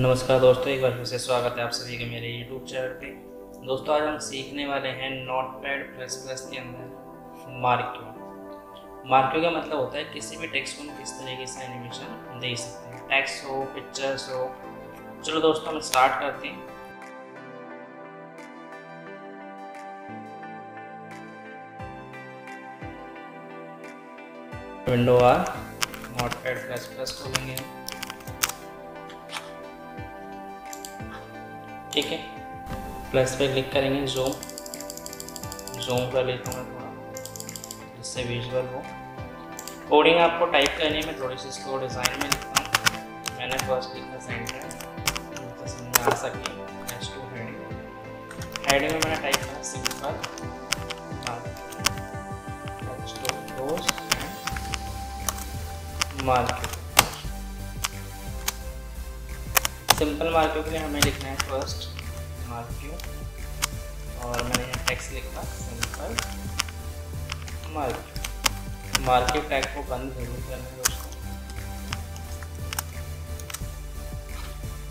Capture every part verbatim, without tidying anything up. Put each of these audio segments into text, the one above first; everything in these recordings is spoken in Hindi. नमस्कार दोस्तों, एक बार फिर से स्वागत है आप सभी के मेरे यूट्यूब चैनल पे। दोस्तों, आज हम सीखने वाले हैं नोट पैड प्लस प्लस के अंदर मार्क्यू। मार्क्यू का मतलब होता है किसी भी टेक्स्ट को हम किस तरीके से एनिमेशन दे सकते हैं, टेक्स्ट हो, पिक्चर्स हो। चलो दोस्तों, हम स्टार्ट करते हैं। विंडो आ नोट पैड प्लस प्लस खोलेंगे, ठीक है। प्लस पे क्लिक करेंगे, जूम जूम कर लेता हूँ थोड़ा जिससे विजुअल हो। कोडिंग आपको टाइप करनी है, मैं थोड़ी सी इसको डिज़ाइन में लिखता हूँ। मैंने फर्स्ट लिखना सेंटर समझ आ सके। नेक्स्ट टू हेडिंग हेडिंग में मैंने टाइप किया सिंपल मार्क्यू। सिंपल मार्क्यू के लिए हमें लिखना है फर्स्ट मार्क्यू, और मैंने यहाँ टैक्स लिखा सिंपल मार्क्यू। मार्क्यू टैग को बंद जरूर करना है दोस्तों।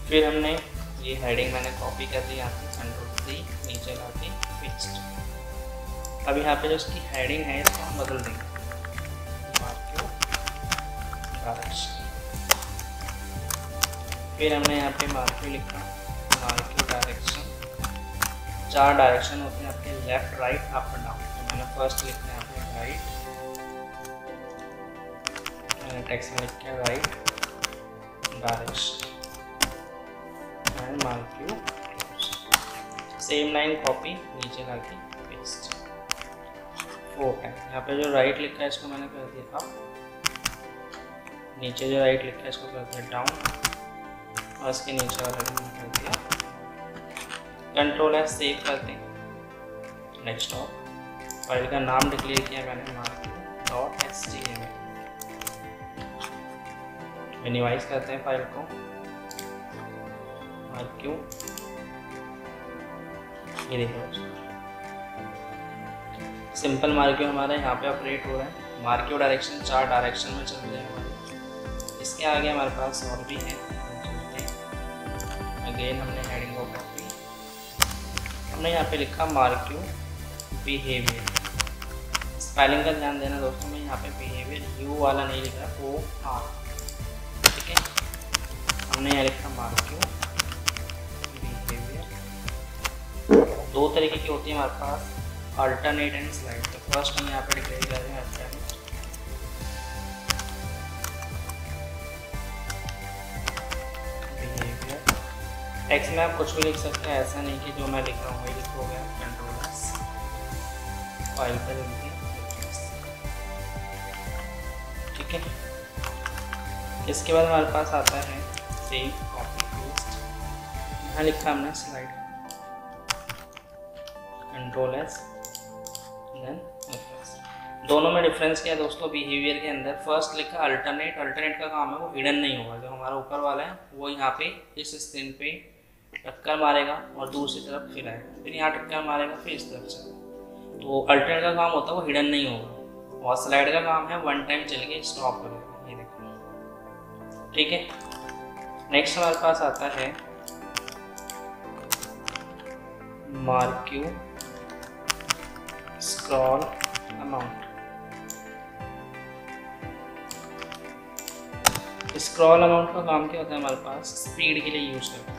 फिर हमने ये हेडिंग मैंने कॉपी कर दी, यहाँ से कंट्रोल सी नीचे ला के पेस्ट। अब यहाँ पे जो उसकी हेडिंग है इसको हम बदल देंगे, मार्क्यू डायरेक्शन। फिर हमने यहाँ पे मार्क्यू लिखा, मार्क्यू डायरेक्शन। चार डायरेक्शन होते हैं आपके, लेफ्ट राइट अप डाउन। तो मैंने फर्स्ट लिखा यहाँ पे राइट, मैंने टेक्स्ट में लिखा right direction and marquee. Same line copy नीचे ला के पेस्ट फोर टाइम। यहाँ पे जो राइट लिखा है इसको मैंने कर दिया अप, नीचे जो राइट लिखा है इसको कर दिया डाउन, और इसके नीचे वाला भी निकाल दिया। कंट्रोल है, सेव करते हैं। नेक्स्ट ऑफ फाइल का नाम डिक्लेयर किया मैंने marquee dot H T M L. Minimise करते हैं फाइल को, मार्क्यू ये देखो सिंपल मार्क्यू हमारा यहाँ पे ऑपरेट हो रहा है। मार्क्यू डायरेक्शन चार डायरेक्शन में चल रहे हैं हमारे। इसके आगे हमारे पास और भी है। अगेन हमने हेडिंग को कॉपी, हमने यहाँ पे लिखा मार्क्यू बिहेवियर। स्पेलिंग का ध्यान देना दोस्तों, मैं यहाँ पे बिहेवियर यू वाला नहीं लिख रहा, वो आर, ठीक है। हमने यहाँ लिखा मार्क्यू बिहेवियर। दो तरीके की होती है हमारे पास, अल्टरनेट एंड स्लाइड। तो फर्स्ट हम यहाँ पे डिक्लेयर कर रहे हैं अल्टरनेट, टेक्स्ट में आप कुछ भी लिख सकते हैं, ऐसा नहीं कि जो मैं लिख रहा हूँ वही लिख हो गया। कंट्रोल एस, फाइल पर लिखिए, ठीक है। इसके बाद हमारे पास आता है सेव कॉपी पेस्ट। यहाँ लिखा हमने slide, control S then S. दोनों में डिफरेंस क्या है दोस्तों, बिहेवियर के अंदर फर्स्ट लिखा अल्टरनेट। अल्टरनेट का काम है वो हिडन नहीं होगा, जो हमारा ऊपर वाला है वो यहाँ पे इस स्क्रीन पे टक्कर मारेगा और दूसरी तरफ फिर आएगा, फिर यहाँ टक्कर मारेगा, फिर इस तरफ चलेगा। तो अल्टरनेट का काम होता है वो हिडन नहीं होगा, और स्लाइड का काम है वन टाइम चल के स्टॉप करेगा, ये देखो, ठीक है। नेक्स्ट हमारे पास आता है marquee scroll amount. Scroll amount का काम क्या होता है, हमारे पास स्पीड के लिए यूज करते हैं।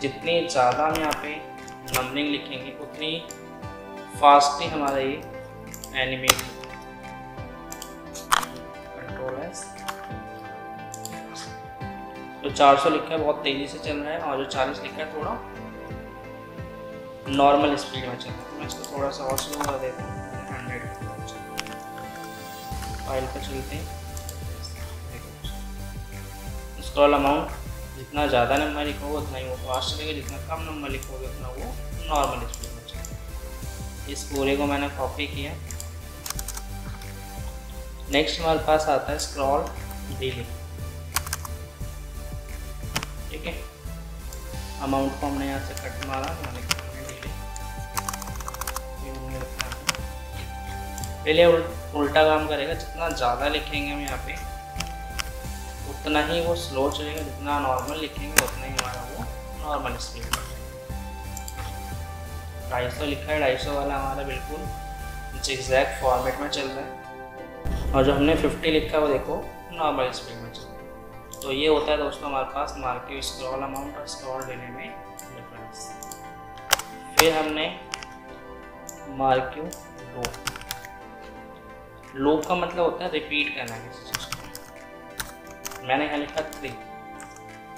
जितनी ज़्यादा हम यहाँ पे नंबरिंग लिखेंगे उतनी फास्टली हमारा ये एनिमेट। Control S. जो चार सौ लिखा है बहुत तेजी से चल रहा है, और जो चालीस लिखा है थोड़ा नॉर्मल स्पीड में चल रहा है। मैं इसको थोड़ा सा और स्लो कर देता हूँ, फाइल पर चलते हैं। स्क्रॉल अमाउंट जितना ज़्यादा नंबर लिखोगे उतना ही वो फास्ट चलेगा, जितना कम नंबर लिखोगे उतना वो नॉर्मल स्पीड में चलेगा। इस पूरे को मैंने कॉपी किया। नेक्स्ट हमारे पास आता है स्क्रॉल डिले, ठीक है। अमाउंट को हमने यहाँ से कट मारा, पहले उल्टा काम करेगा। जितना ज़्यादा लिखेंगे हम यहाँ पे उतना ही वो स्लो चलेगा, जितना नॉर्मल लिखेंगे उतना ही हमारा वो नॉर्मल स्पीड पर। ढाई सौ लिखा है, ढाई सौ वाला हमारा बिल्कुल जिगजैग फॉर्मेट में चल रहा है, और जो हमने पचास लिखा है वो देखो नॉर्मल स्पीड में चल रहा है। तो ये होता है दोस्तों हमारे पास मार्की स्क्रॉल अमाउंट और स्क्रॉल देने में डिफरेंस। फिर हमने मार्की लूप, लूप का मतलब होता है रिपीट करना किसी चीज़ को। मैंने यहाँ लिखा थ्री,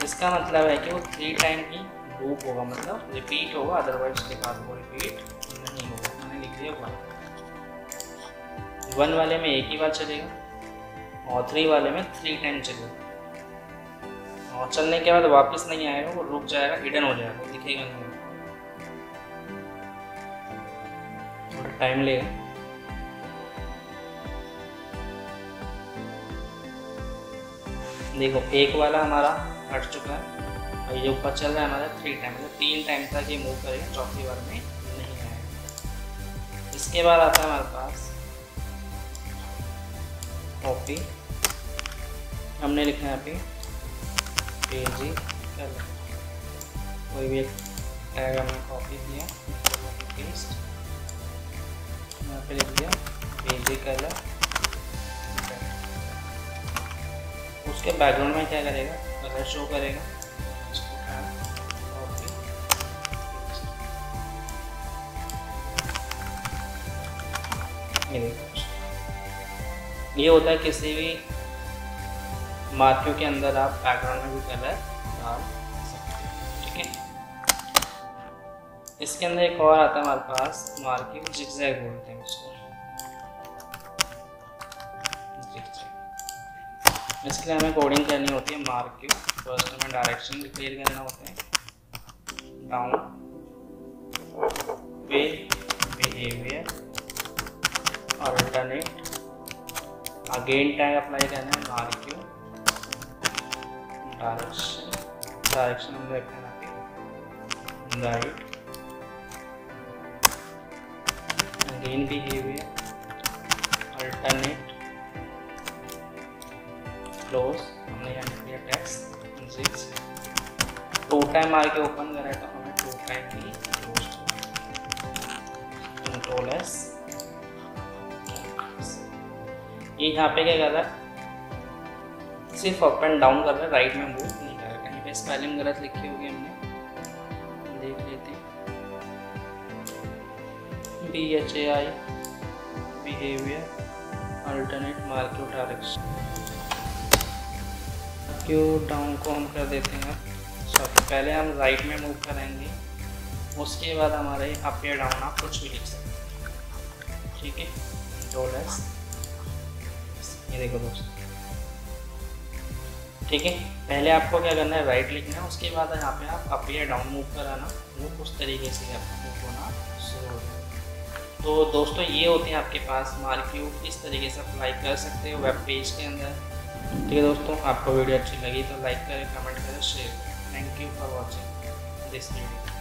इसका मतलब है कि वो थ्री टाइम की लूप होगा, मतलब रिपीट होगा, अदरवाइज उसके बाद वो रिपीट नहीं होगा। मैंने लिख दिया वन, वन वाले में एक ही बार चलेगा और थ्री वाले में थ्री टाइम चलेगा, और चलने के बाद वापस नहीं आएगा, वो रुक जाएगा, हिडन हो जाएगा, वो दिखेगा नहीं, थोड़ा टाइम लेगा। देखो एक वाला हमारा हट चुका है और ये ऊपर चल रहा है हमारा थ्री टाइम, मतलब तीन टाइम तक ये मूव करेगा, चौथी बार में नहीं आएगा। इसके बाद आता है हमारे पास कॉपी, हमने लिखा है यहाँ पे पेजी कर, कोई भी एक टैग हमने कॉपी किया, पेस्ट यहाँ पे लिख दिया पेजी कलर। उसके बैकग्राउंड में क्या करेगा, कलर शो करेगा, ये होता है। किसी भी मार्कियों के अंदर आप बैकग्राउंड में भी कलर डाल सकते हैं, ठीक है। इसके अंदर एक और आता है हमारे पास मार्किंग जिगजैग बोलते हैं उसको। इसके लिए हमें कोडिंग करनी होती है मार्किंग, फर्स्ट हमें डायरेक्शन डिक्लेयर करना होता है, डाउन पे बिहेवियर और अल्टरनेट, अगेन टैग अप्लाई करना है मार्किंग डायरेक्शन, डायरेक्शन हम रखना है guide, again behaviour, alternate close, हमने यहाँ लिया टेक्स्ट सिक्स, टू टाइम मार के ओपन करा तो हमें टू टाइम की क्लोज, कंट्रोल एस। ये यहाँ पे क्या कर रहा है, सिर्फ अप एंड डाउन कर रहा है, राइट में मूव नहीं कर रहा। कहीं पे स्पेलिंग गलत लिखी होगी, हमने देख लेते हैं। B H A I behaviour alternate market direction Q down को हम कर देते हैं। सबसे पहले हम राइट में मूव करेंगे, उसके बाद हमारे अप या डाउन आप कुछ भी लिख सकते हैं, ठीक है। डॉलर्स ये देखो दोस्तों, ठीक है। पहले आपको क्या करना है, राइट लिखना है, उसके बाद यहाँ पे आप अप या डाउन मूव कराना, वो उस तरीके से आपको मूव होना शुरू हो जाए। तो दोस्तों ये होते हैं आपके पास मार्की, इस तरीके से अप्लाई कर सकते हो वेब पेज के अंदर, ठीक है दोस्तों। आपको वीडियो अच्छी लगी तो लाइक करें, कमेंट करें, शेयर करें। Thank you for watching this video.